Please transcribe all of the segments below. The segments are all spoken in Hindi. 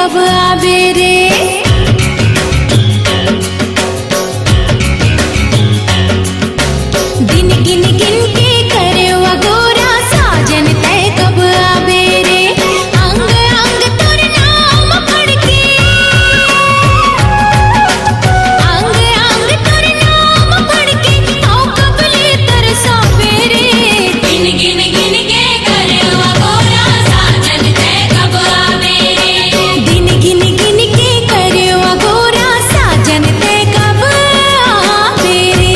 अब आवे रे दिन गिन गिन के करे वगोरा साजन तय कब आवे रे अंग अंग तोर नाम पढ़ के अंग अंग तोर नाम पढ़ के आओ कबले तरसावे रे दिन गिन गिन के करे वगोरा साजन तय कब आवे रे दिन गिन गिन के करे वगोरा साजन तय कब आवे रे।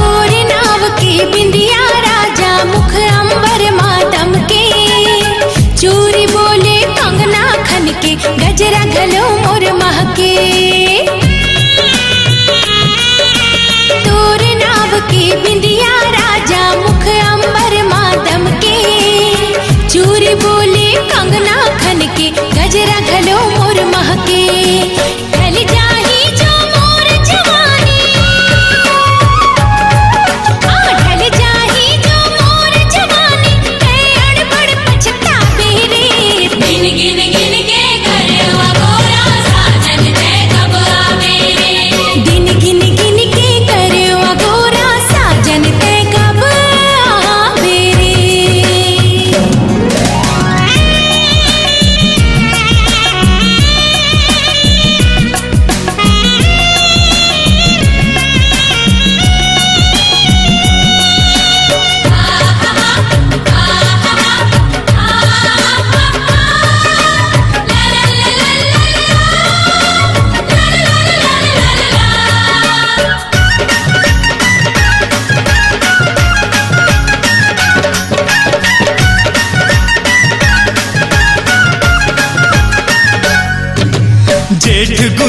तोर नाव के बिंदिया राजा मुख अंबर मातम के चूरी बोले कंगना खन के गजरा घलो मोर महके तोर नाव के बिंदिया राजा मुख अंबर मातम के चूरी बोले कंगना खन के गजरा घलो मोर महके ढल जाही जो मोर जवानी आ ढल जाही जो मोर जवानी तै अनपढ़ पछतावे रे दिन गिन गिन के करे वगोरा साजन तय कब आवे रे दिन गिन गिन के करे अगोरा साजन तय कब आवे रे।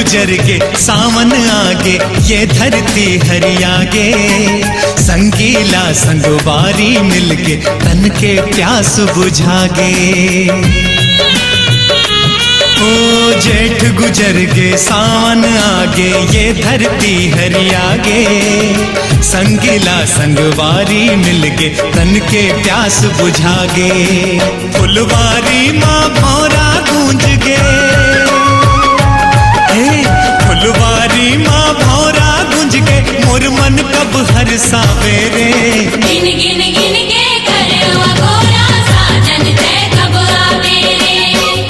जेठ गुजर के सावन आगे ये धरती हरियागे संगीला संगवारी मिलके तन के प्यास बुझागे ओ जेठ गुजर के सावन आगे ये धरती हरियागे संगीला संगवारी मिलके तन के प्यास बुझागे फुलवारी माँ भौरा गूंज गे फुलवारी माँ भौरा गूंज के मोर मन कब हर सावेरे गिन गिन गिन के करे वगोरा साजन तय कब आवे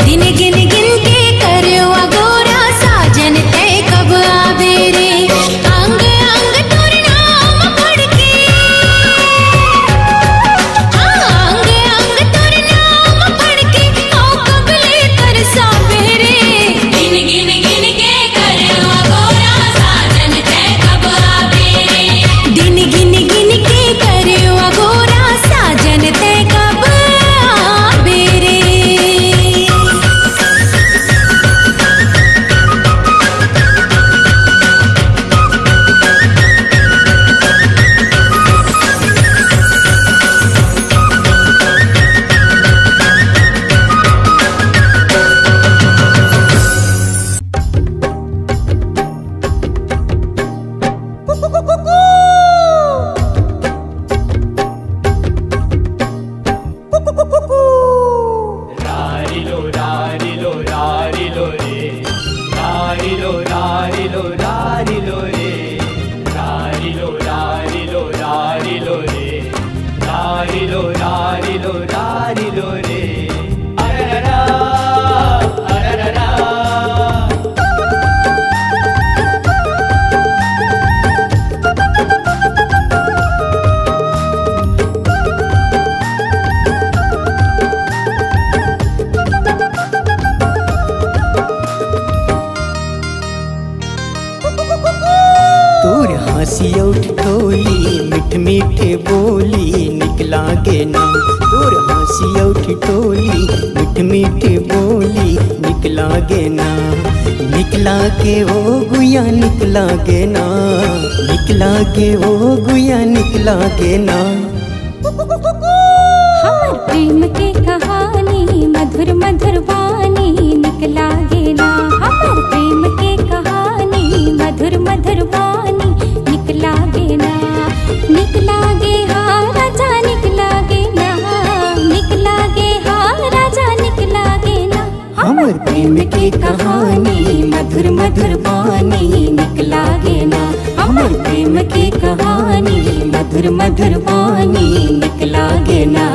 दिन गिन गिन के करे अगोरा साजन तय कब आवे रे अंग अंग तोर नाम पढ़ के अंग अंग तोर नाम पढ़ के आओ कबले तरसावे रे दिन गिन गिन के करे वगोरा साजन तय कब आवे रे दिन गिन गिन के करे अगोरा साजन तय कब आवे रे। तोर हंसी उठ ठोली मिठ मीठे बोली निक लागे ना तोर हंसी उठ ठोली मिठ मीठे बोली निक लागे ना निक निकला के वो गुया निकला के ना, निकला के वो गुया निकला के ना। हमर प्रेम के कहानी मधुर मधुर वाणी निकला के ना, हमर प्रेम के कहानी मधुर मधुर वाणी निकला के ना, निकला के हाँ राजा निकला के ना, निकला के हाँ राजा निकला के ना, हमर प्रेम के कहानी मधुर मधुर वाणी निकला गे ना, हमर प्रेम की कहानी मधुर मधुर वाणी निकला गे ना।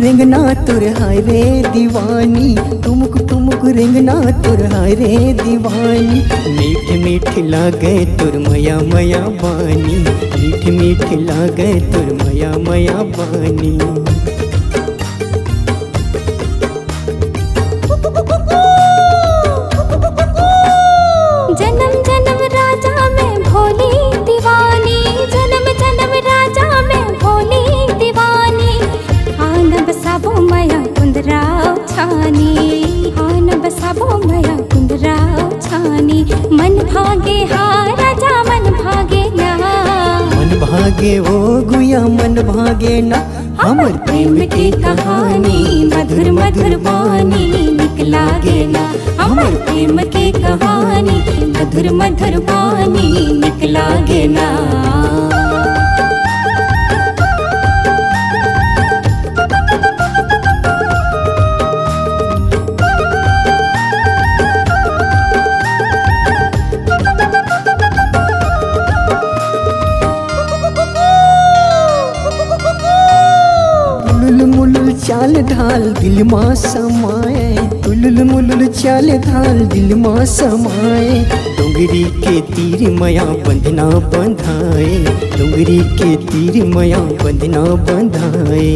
रेंगना तुर हाय रे दीवानी, तुमक रेंगना तुर हाय रे दीवानी, मीठ मीठ लागे तुर मया मया बानी, मीठ मीठ लागे तुर मया मया बानी। वो गुया मन भागे ना, हमर प्रेम की कहानी मधुर मधुर वाणी निकला गे ना, हमर प्रेम की कहानी मधुर मधुर वाणी निकला गे ना। चाल ढाल दिल माँ समाए, तुलुल मुलुल चाल ढाल दिल माँ समाए, डोंगरी के तीर मया बंधना बंधाए, डोंगरी के तीर मया बंधना बंधाए।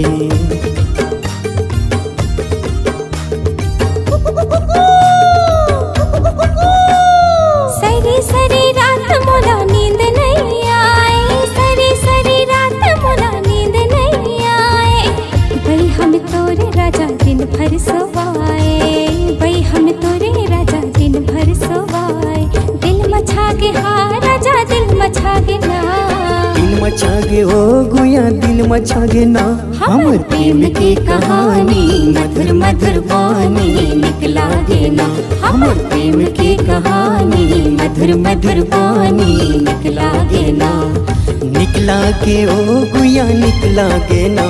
ओ गुया दिल मचा गे ना, हमर प्रेम की कहानी मधुर मधुर वाणी निकला गे ना, हमर प्रेम की कहानी मधुर मधुर वाणी निकला गे ना, निकला के ओ गुया निकला गे ना,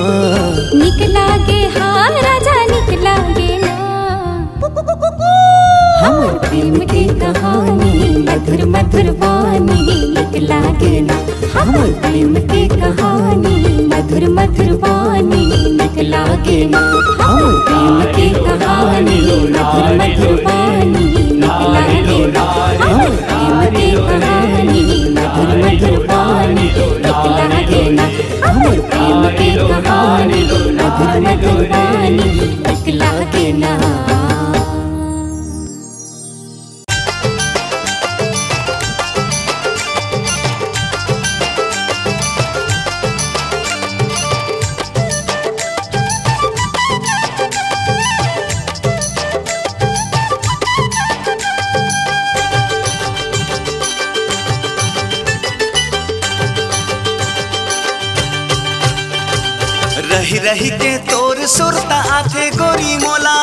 निकला के हाँ राजा निकला गे ना, हमर प्रेम की कहानी मधुर मधुर वाणी निकला गे ना, हमर प्रेम की कहानी मधुर मधुर वाणी निकला गे ना, हमर प्रेम की कहानी मधुर मधुर वाणी निकला गे ना, हमर प्रेम की कहानी मधुर मधुर वाणी निकला गे ना, हमर प्रेम की कहानी मधुर मधुर वाणी निकला गे ना। रही के तोर सुरता आथे गोरी मोला,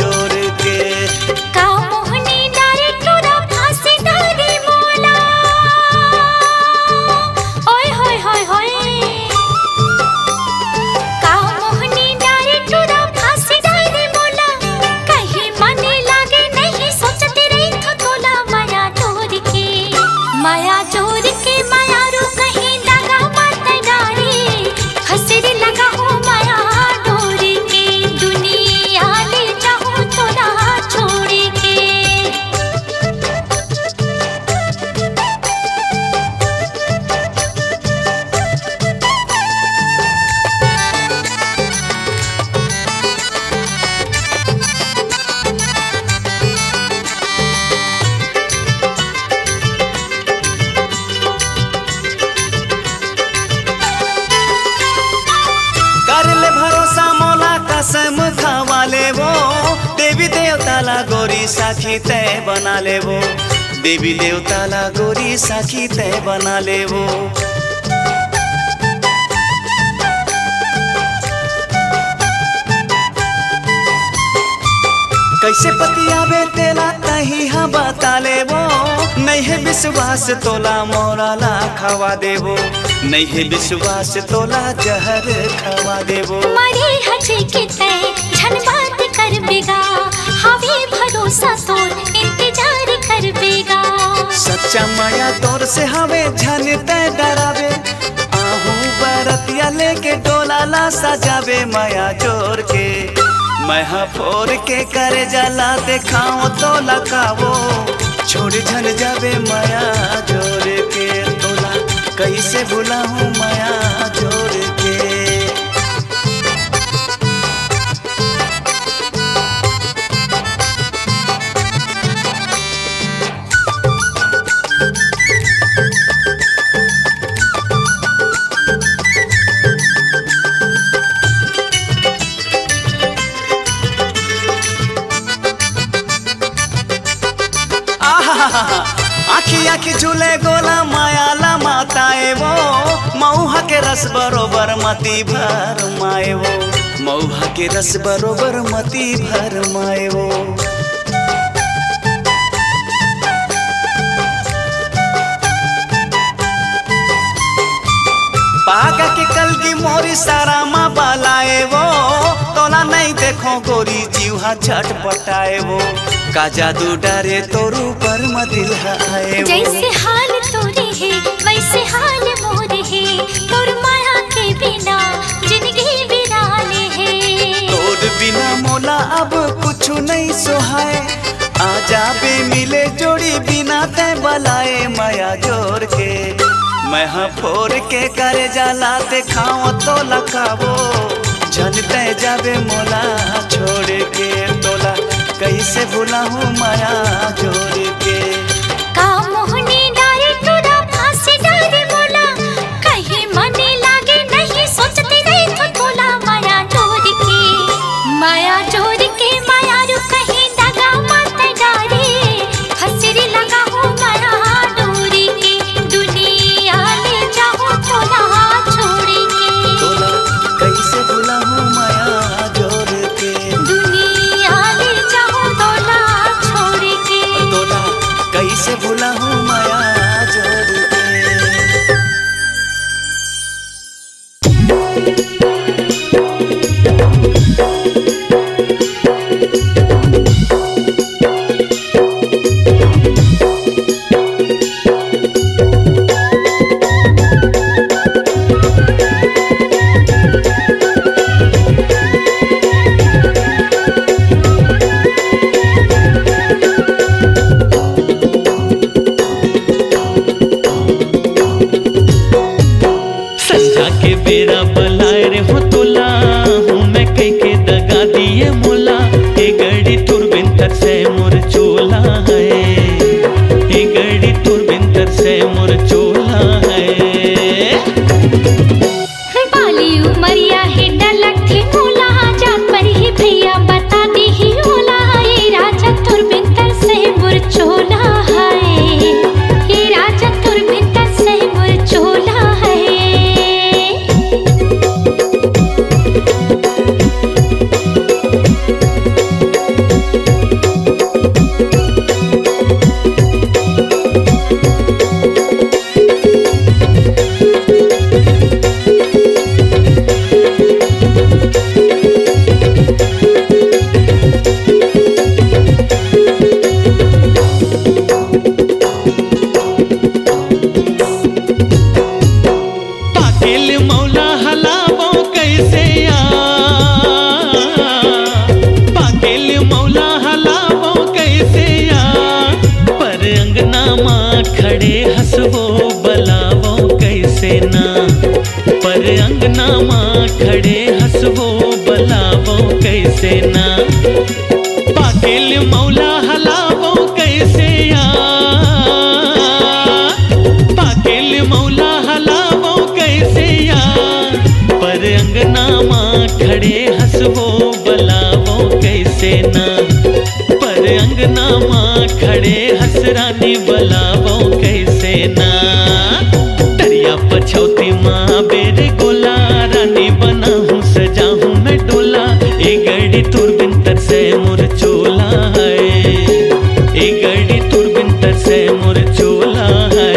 जोर के। का मोहनी डारे तोरा फांसी डारे मोला, ओए होए होए होए, आया चोर के मायारू कहीं लगा मत डारी, हसर लगा हो माया डोर के, दुनिया ले जाऊं तो ना छोड़ के। कसम खावा ले वो देवी देवता ला गोरी साखी तय बना ले वो, देवी देवता ला गोरी साखी तय बना ले वो। कैसे पतियाबे तेला कहीं हाँ बता ले वो, नहीं है विश्वास तोला मोरा ला खावा दे वो, नहीं है विश्वास तोला जहर खवा देवो। मरे हजे के तय झन बात कर बेगा, हावी भरोसा तोर इंतजार कर बेगा, सच्चा माया तोर से हवे झन तय डरावे, आहू बरतिया लेके डोला ला सजावे, माया चोर के महा फोर के करे जला देखाओ तो लगावो, छोड़ झन जावे माया चोर के, कैसे भुलाऊं माया चोर के। आखी आखी झूले गोला माया ला माताए वो, मऊहा के रस बरोबर मती भर माए वो, मऊहा के रस बरोबर मती भर माए वो। पागा के कल की मोरी सारा माँ बालाए वो, तोला नहीं देखो गोरी जीवा छटपटाए वो, का जादू डारे तोरू पर मदिल आए वो। जैसे हाल तोरी है वैसे हाल मोरे है, तोर माया के बिना जिंदगी विराने है, तोर बिना मोला अब कुछ नहीं सोहाए, आजा बे मिले जोड़ी बिना ते बलाए, माया जोर के मैं फोर के करे जाला देखाओ तो लगावो, झनते जावे मोला छोड़ के तोला, कैसे भुलाऊं माया जोर के। का मोहनी डारे तोरा फांसी डारे मोला, कहीं मने लागे नहीं सोचते नहीं तो तोला, माया जोर के माया जोर के, माया रू कहीं लगा मत डारे, हसर लगा हो माया जोर के, दुनिया ले जाओ तोला छोड़ के, तोला कैसे भुलाऊं माया जोर के। कैसे भुला हूँ माया जोर बलावो कैसे ना, पर अंगना माँ खड़े हसबो बलावो कैसे ना। पाकिल मौला हलावो कैसे या, पाकिल मौला हलावो कैसे या, पर अंगना माँ खड़े हसबो बलावो कैसे ना, पर अंगना माँ खड़े हसरानी बलावो कैसे ना। तरिया पछौती माँ बेरे गोला, रानी बना हूँ सजा हूँ मैं डोला, ए गड़ी तुर बिन तर से मोर चोला है, ए गड़ी तुर बिन तर से मोर चोला है।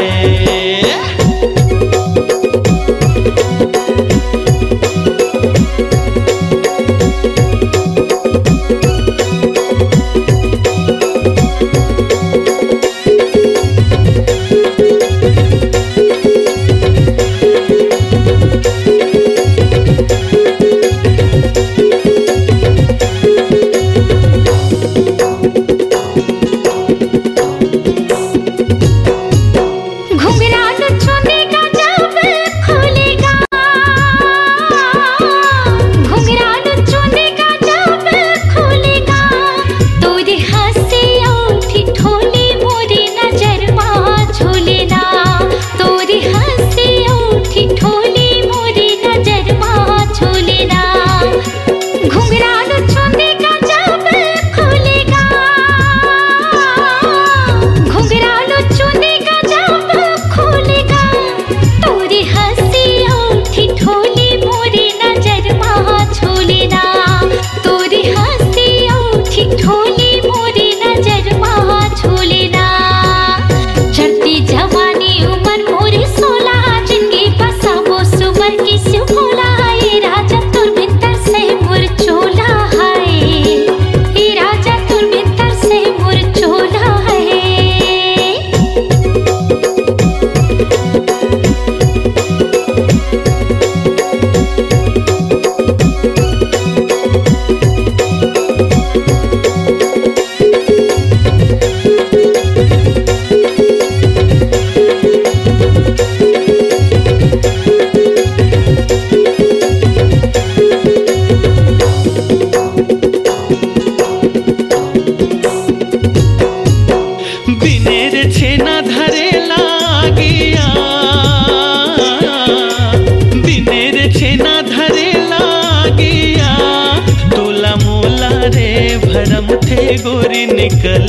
गोरी निकल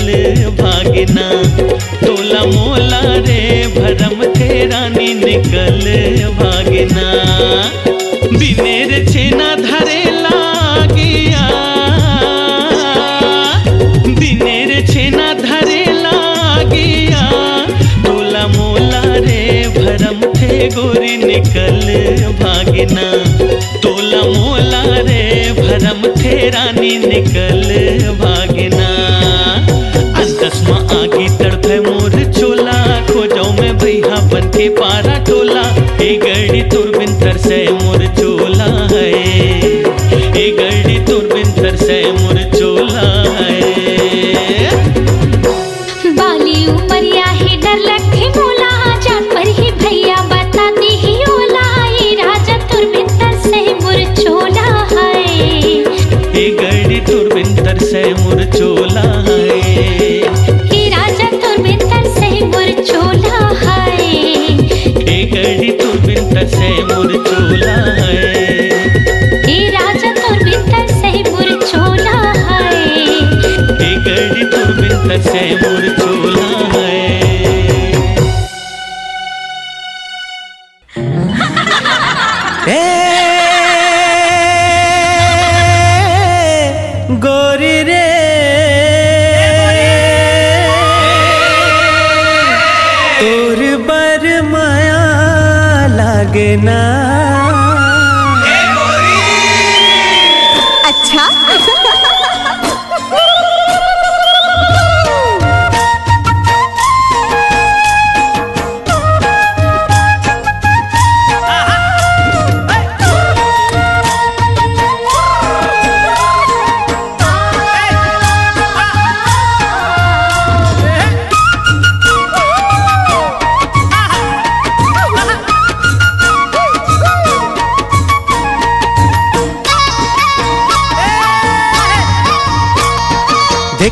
भागना तोला मोला रे भरम थे रानी निकल भागना। बिनेर छेना धरे लागिया, बिनेर छेना धरे लागिया, तोला मोला रे भरम थे गोरी निकल भागना तोला मोला रे भरम थे रानी निकल भागना। अंतस्मा आगी तड़पे मोर चोला, खोजाऊ में भैया बन के पारा टोला, ए गड़ी तुर बिन तर से मोर चोला है, ए गड़ी तुर बिन तर से मोर चोला है। बाली उपरिया ही डर लगे मोला, जान पर ही भैया बताते ही ओला, ये राजा तुर बिन तर से मोर चोला है, ए गड़ी तुर बिन तर से मोर चोला है।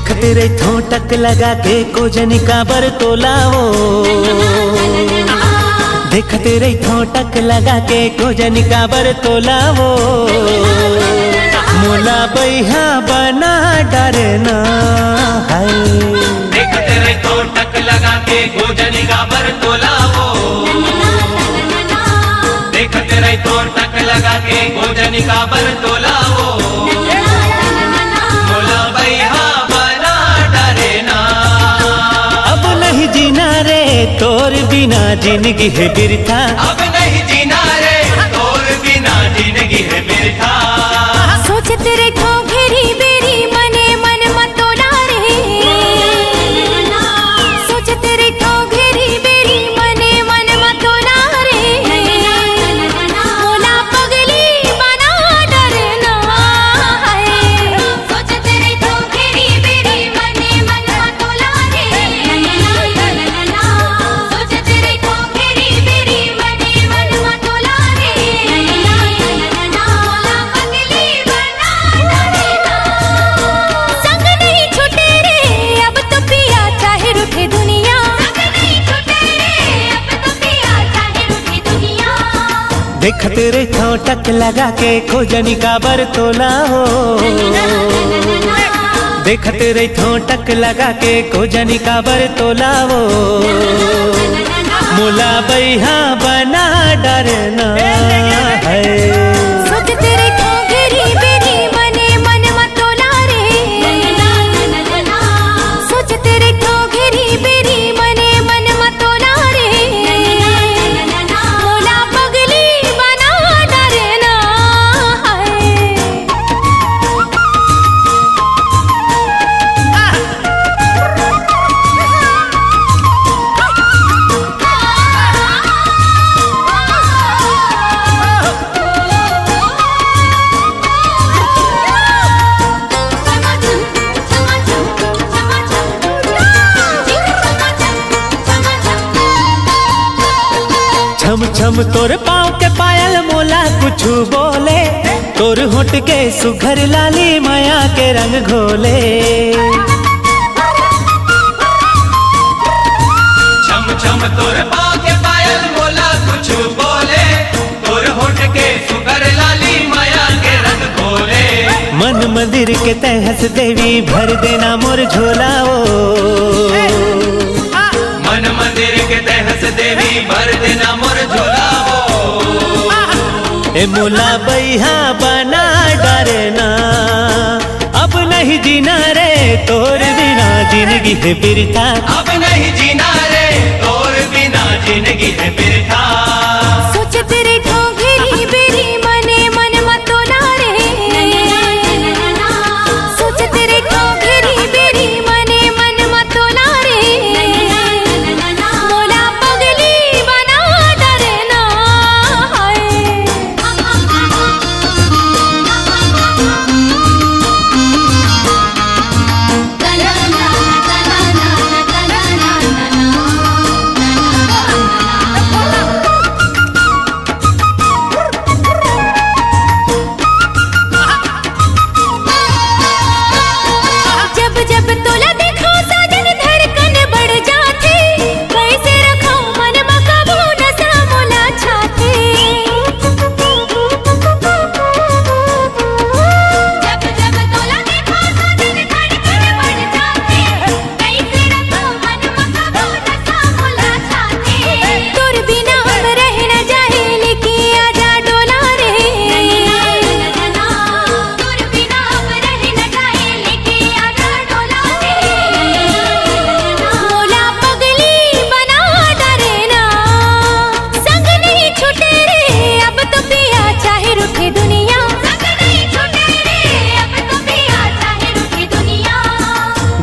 आँख तेरे ठोटक लगा के कोजन का बरतोलाओ, देख तेरे ठोटक लगा के कोजन का बरतोलाओ। मोला बैहा बना डरना है, देख तेरे ठोटक लगा के कोजन का बरतोलाओ, देख तेरे ठोटक लगा के कोजन का बरतोलाओ। तोर बिना जिंदगी है बिरथा, अब नहीं जीना रे तोर बिना जिंदगी है बिरथा। सोच तेरे को घेरी बेरी मने मन मतोला रे, सोच तेरे को घेरी बेरी मने मन मतोला रे। बोला पगली बना डरना है, सोच तेरे को घेरी बेरी मने मन मतोला रे। देख तेरे ठोटक लगा के खोजनी का बरतोला हो, देख तेरे ठोटक लगा के खोजनी का बरतोला हो। मोला बैहा बना डरना है, छम छम तोर पाँव के पायल मोला कुछु बोले, तोर होट के सुघर लाली माया के रंग घोले। छम छम तोर पाँव के पायल मोला कुछु बोले, तोर होट के सुघर लाली माया के रंग घोले। मन मंदिर के तहस देवी भर देना मोर झोला ओ, मन मंदिर के तहस देवी भर देना मोर झोला हो। ए मोला बैहा बना डरना, अब नहीं जीना रे तोर बिना जिंदगी है बिरथा, अब नहीं जीना रे तोर बिना जिंदगी है बिरथा। सोच तेरे को घेरी बेरी मने मन मतोला रे, सोच तेरे को घेरी बेरी मने मन मतोला रे।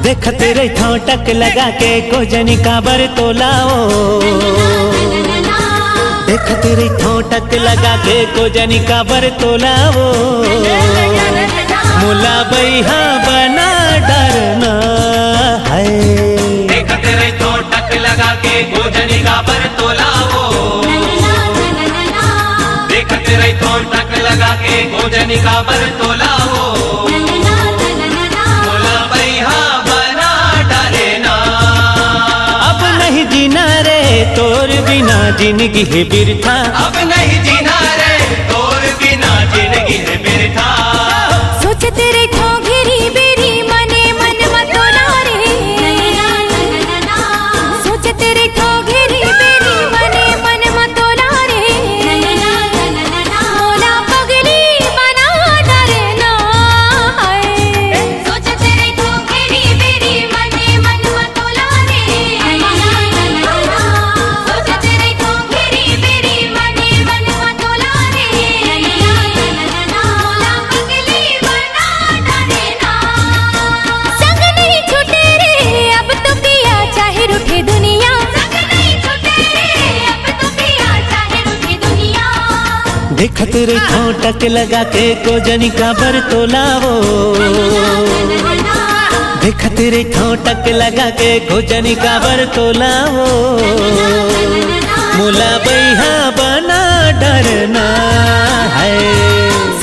देख तेरे ठोटक लगा के कोजन का बरतोलाओ, देख तेरे ठोटक लगा के कोजन का बरतोलाओ। मोला बैहा बना डरना है, देख तेरे ठोटक लगा के कोजन का बरतोलाओ, देख तेरे ठोटक लगा के कोजन का बरतोलाओ। मोला बैहा बिना जिंदगी है बिरथा, अब नहीं जीना रे तोर बिना जिंदगी है बिरथा। सोच तेरे ठोंगिरी बेरी मने मन मतोला रे, सोच तेरे ठोंगिरी बेरी मने मन मतोला रे, मोला पगली बना डरना है। सोच तेरे ठोंगिरी बेरी मने मन मतोला रे, सोच तेरे ठोंगिरी बेरी मने मन मतोला रे, मोला पगली बना डरना। संग नहीं छूटे रे अब तो पिया चाहे रूठे दुनिया, संग नहीं छूटे रे अब तो पिया चाहे रूठे दुनिया। देख तेरे ठोंटक लगा के को जनी का बर तो लावो, देख तेरे ठोंटक लगा के खोजनी का बर तो लावो, मोला बैहा बना डरना है।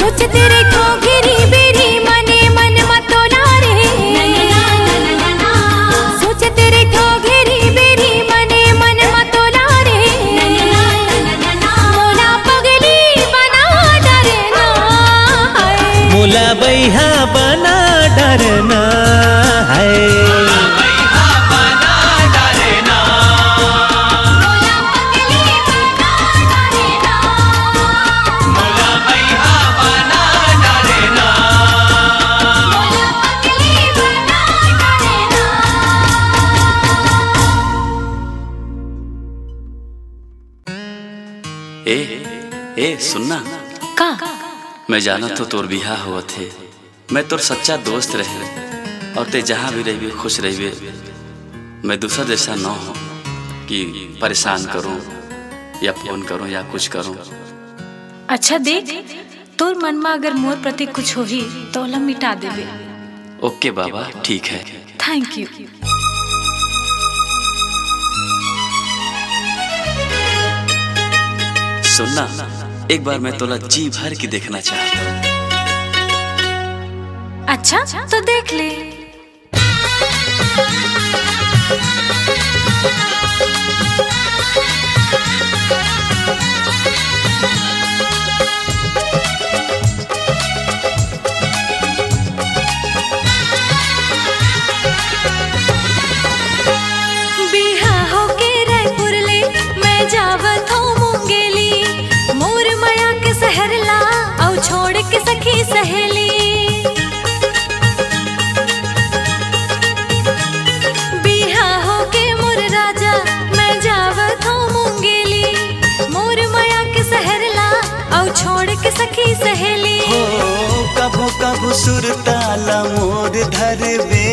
सोच तेरे ठोंगिरी बेरी मने मन मतोला रे, सोच तेरे ठोंगिरी बेरी मने मन मतोला रे, मोला पगली बना डरना है। मोला बैहा बना डरना है। ए सुनना का मैं जाना तो तोर बिहा हुआ थे, मैं तोर सच्चा दोस्त रहे और ते जहाँ भी रहिए खुश रहिए। मैं दूसरा जैसा ना हो कि परेशान करूं या फोन करूं या कुछ करूं। अच्छा देख तोर मन में अगर मोर प्रति कुछ हो ही तो ला मिटा देवे। ओके बाबा ठीक है, थैंक यू। सुनना एक बार मैं तोला जी भर की देखना चाहता। अच्छा तो देख ले। कभू सुरताला मोर धरबे,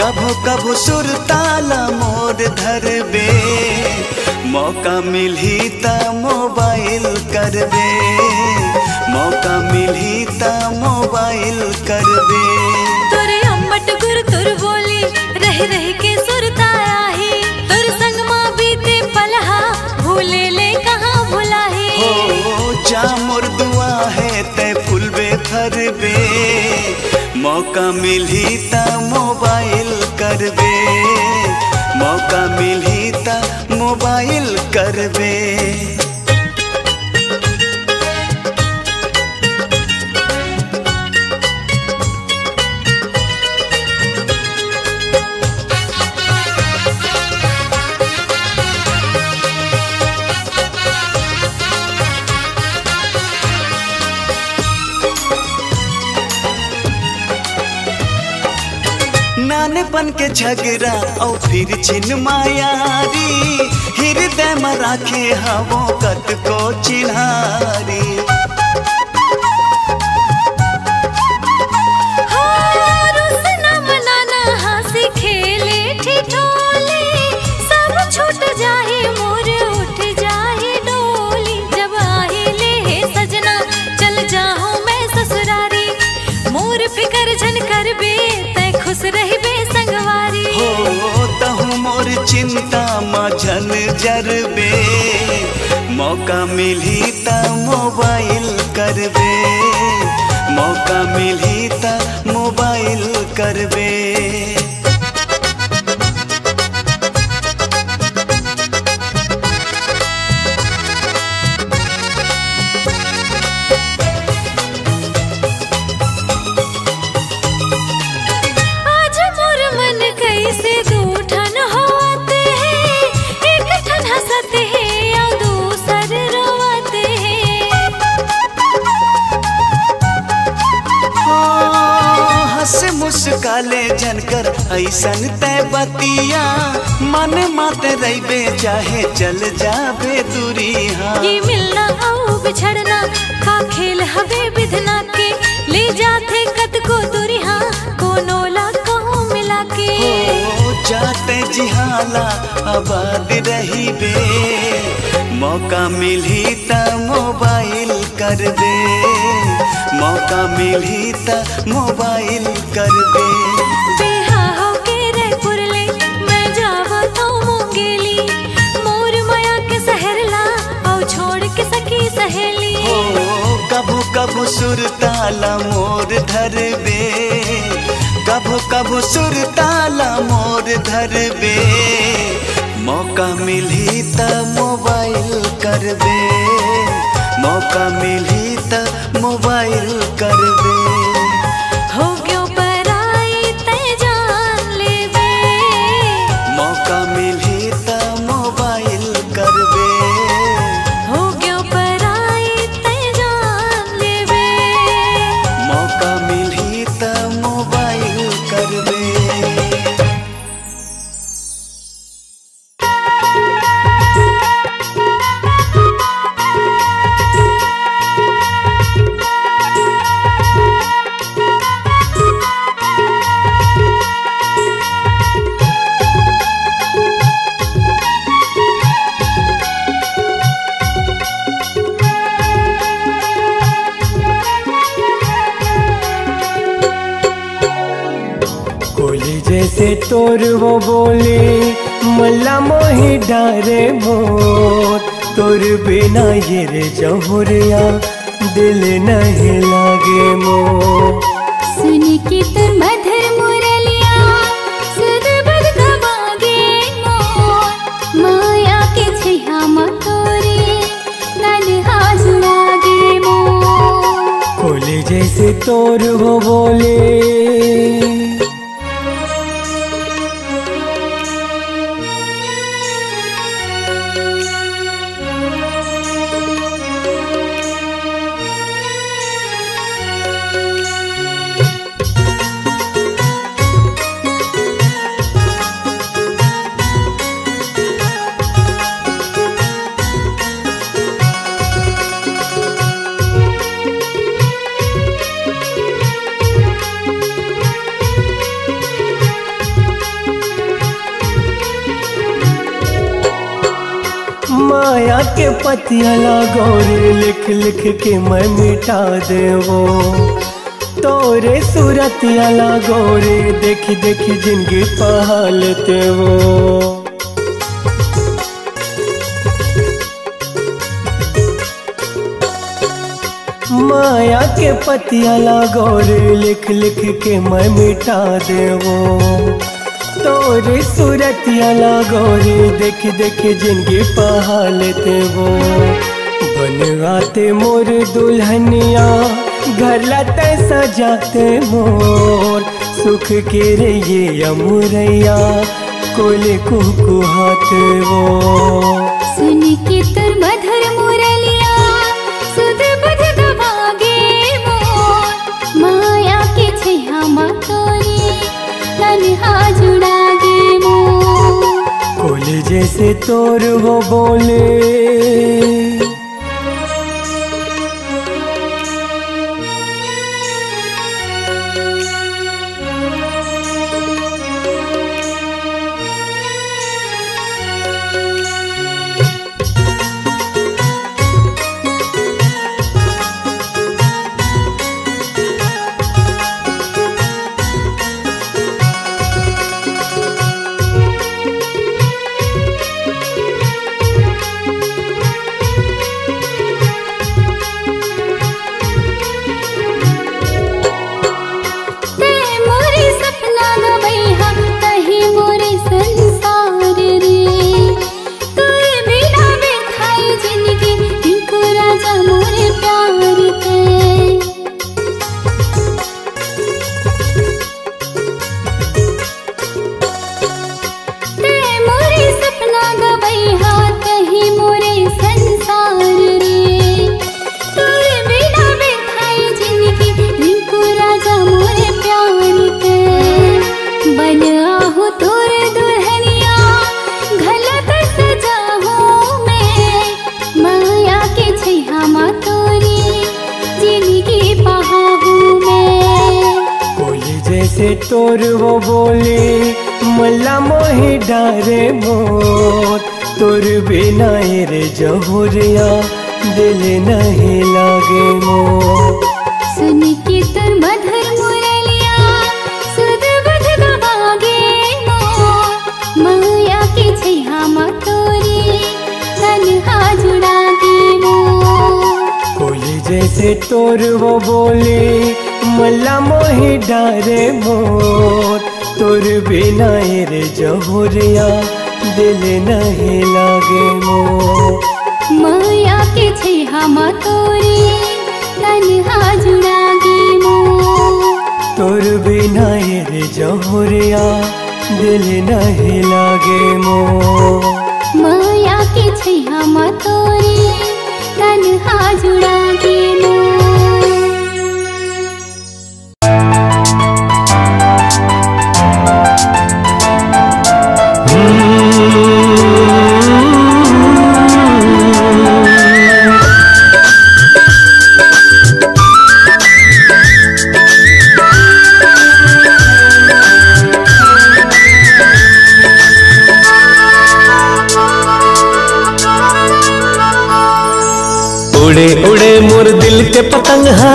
कभू कभू सुरताला मोर धरबे, मौका मिली त मोबाइल करबे, मौका मिली त मोबाइल करबे। तोरे अम्बट गुर तुर बोली रह रह के सुरताया ही, तुर संग माँ बीते पलहा भूले ले कहाँ भुला ही। हो जा मोर दुआ है ते फुलबे फरबे, मौका मिली त मोबाइल करबे, मौका मिली त मोबाइल करबे। नानपन के झगड़ा और फिर छिन मायारी, हृदय में राखे हवो कत को चिन्हारी। हंसी खेले ठिठोले सब छूट जाए मोर उठ जाए डोली। जब आए ले हे सजना चल जाओ मैं ससुरारी, मोर फिकर झन करबे तै खुश रही संगवारी। हो तहु मोर चिंता मझन जरबे, मौका मिली त मोबाइल करबे, मौका मिली त मोबाइल करबे। सजन कर ऐसन तय बतिया मन माते रहिबे चाहे चल जाबे दूरिया। ये मिलना और बिछड़ना का खेल हवे विधना के ले जाते कतको दूरिया कोनो ला कहूं मिला के हो जाते जिहाला आबाद रहिबे मौका मिली त मोबाइल कर दे मौका मिली त मोबाइल कर दे। बेहा हो के रैपुर ले मैं जावत हूं मुंगेली मोर माया के शहर ला औ छोड़ के सकी सहेली। हो कभू कभू सुरताला मोर धरबे कभू कभू सुरताला मोर धरबे मौका मिली त मोबाइल कर दे मौका मिली त मोबाइल कर दे। हो गयो पराई ते जान ले बे मौका मिली त मोबाइल कर दे हो गयो पराई ते जान ले बे मौका मिली त मोबाइल कर दे। जैसे तोर वो बोले मल्ला मोही डारे मोर तोर बिना ये रे जहुरिया दिल नहीं लागे मो। सुन के तुम मधुर मुरलिया सुध बद दबागे मोर माया के छिया मतोरे नल हाज लागे मो। कोले जैसे तोर वो बोले माया के पतिया लागोरे लिख लिख के मैं मिटा देवो तोरे सूरतिया लागोरे देखी देखी जिंदगी पहाल देवो। माया के पतिया लागोरे लिख लिख के मैं मिटा देवो तोरे सूरतिया लागोरे देखी देखी जिंदगी पहाल देवो। बनवाते मोर दुल्हनिया घर लाते सजाते मोर सुख के रे ये अमुरैया कोले कुहाते वो। सुन के तुर मधुर मुरलिया सुध बुध दबागे मोर माया के छिया मतोरे तन्हा जुड़ा जैसे तोर वो बोले। तोर वो बोले मल्ला मोहे डारे मोर तोर बिना रे जहुरिया दिल नहीं लागे मोर। सुन के तर मधुर मुरलिया सुध बुध गवागे मोर मैया के छैहा म तोरी तन्हा जुड़ागे मोर। कोई जैसे तोर वो बोले मल्ला मोहे डारे मोर तोर बिना रे जहुरिया दिल नहीं लागे मोर। मैया के छैहा म तोरी तन्हा जुड़ागे मोर तोर बिना रे जहुरिया दिल नहीं लागे मोर। मैया के छैहा म तोरी तन्हा जुड़ागे मोर। उड़े उड़े मोर दिल के पतंगा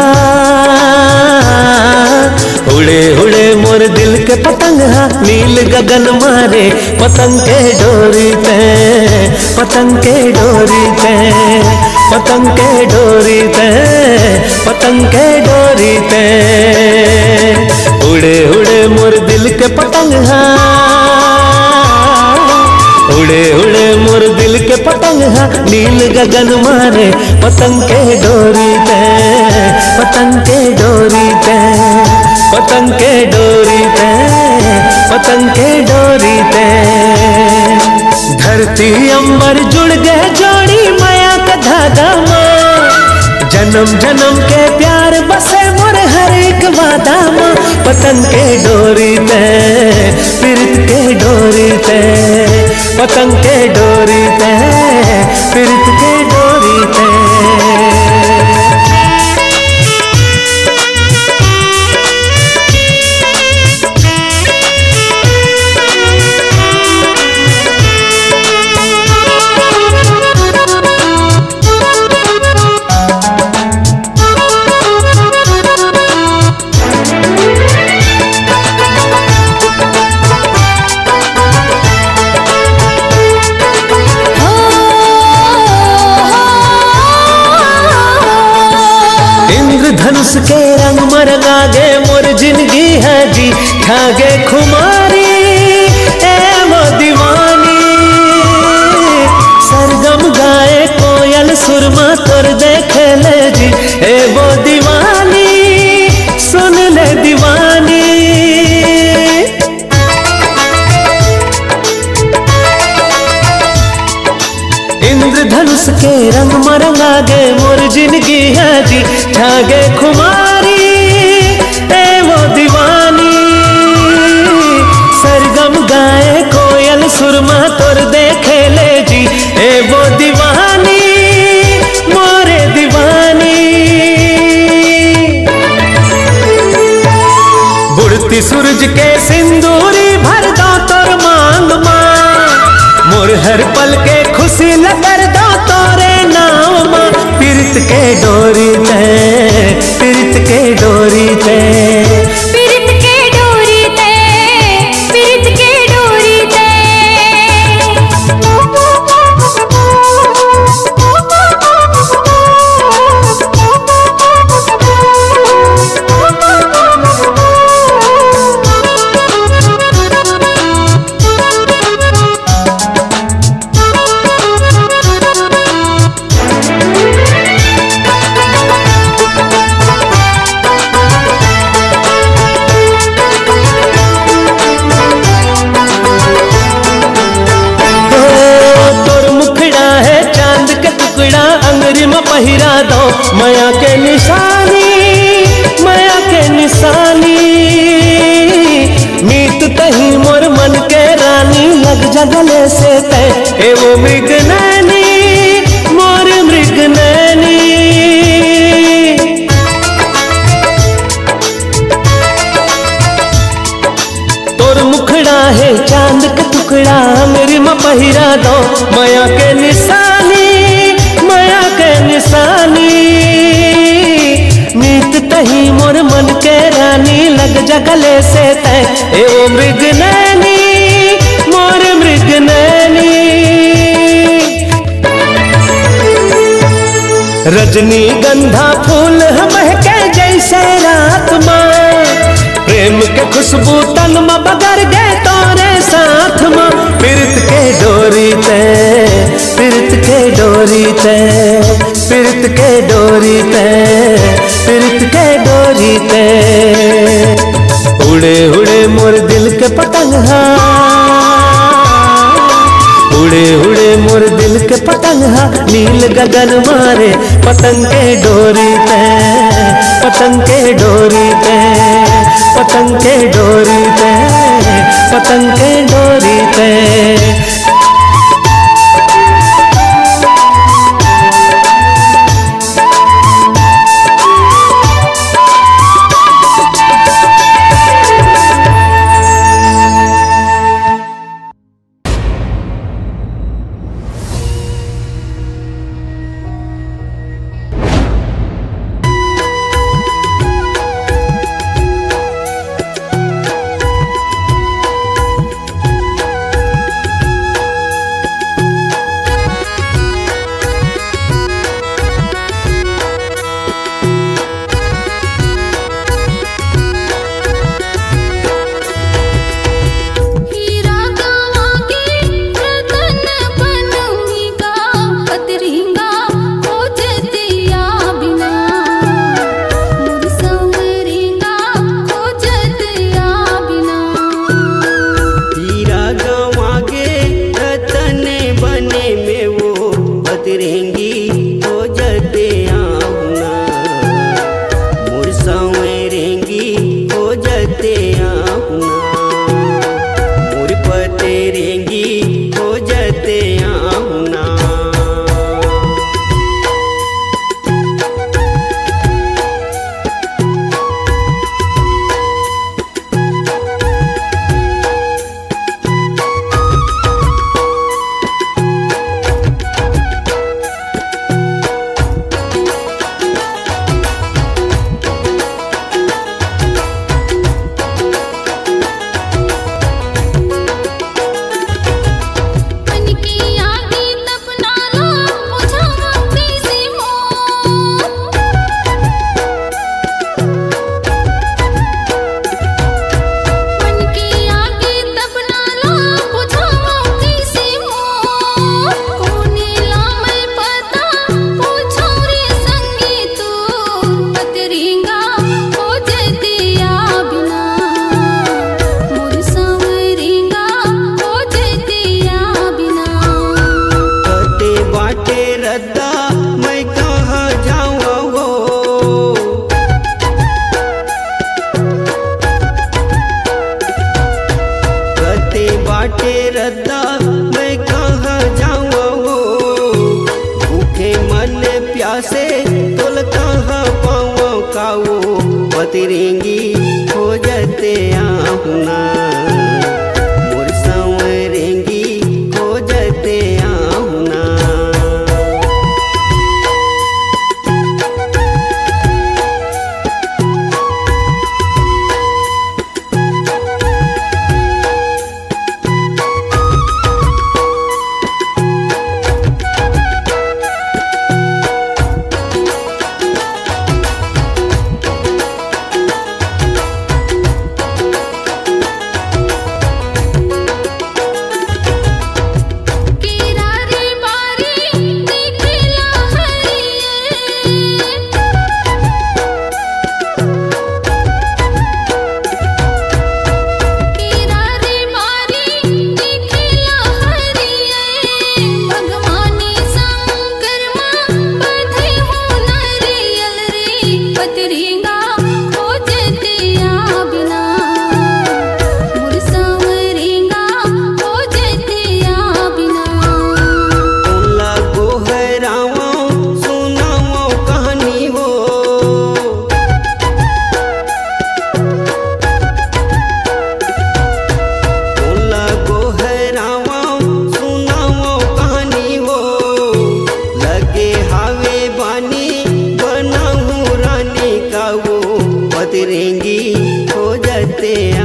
उड़े उड़े मोर दिल के पतंगा नील गगन मारे पतंग के डोरी पे पतंग के डोरी पे पतंग के डोरी पे पतंग के डोरी पे उड़े उड़े मोर दिल के पतंगा उड़े उड़े मोर दिल के पतंगा नील गगन मारे पतंग के डोरी पे पतंग के डोरी पे पतंग के डोरी पे पतंग के डोरी पे। धरती अंबर जुड़ गए जोड़ी माया का धागा मां जन्म जन्म के प्यार बसे मोर हर एक वादा मां पतंग के डोरी पे पीरत के डोरी पे पतंग के डोरी पे पीरत के डोरी पे। धनुष के रंग मरगा दे मोर जिंदगी है जी ठागे खुमारी ए वो दीवानी सरगम गाए कोयल सुरमा तोर देखे ले जी ए वो दीवानी सुन ले दीवानी। इंद्रधनुष के रंग मरगा दे मोर जिंदगी है जी ठागे खुमारी ए वो दीवानी सरगम गाए कोयल सुरमा तोर देखे ले जी ए वो दीवानी मोरे दीवानी। बुड़ती सूरज के सिंदूरी भर दो तोर मांग मां मोर हर पल के खुशी लकर दो तोरे नाम मां पीरत के डोरी में डोरी पे पीरत के डोरी पे पीरत के डोरी पे। माया के निशानी माया के निशानी मीत तही मोर मन के रानी लग जगले से तै एवो मृग नैनी मोर मृग नैनी। गले से तय ए ओ मृगनैनी मोर मृगनैनी। रजनी गंधा फूल महके जैसे रात माँ प्रेम के खुशबू तन में बगर गए तोरे साथ माँ। पीरत के डोरी ते पीरत के डोरी ते पीरत के डोरी ते पीरत के डोरी ते उड़े उड़े मोर दिल के पतंग हा उड़े उड़े मोर दिल के पतंग हा। नील गगन मारे पतंग के डोरी पे पतंग के डोरी पे पतंग के डोरी पे पतंग के डोरी पे। तेरे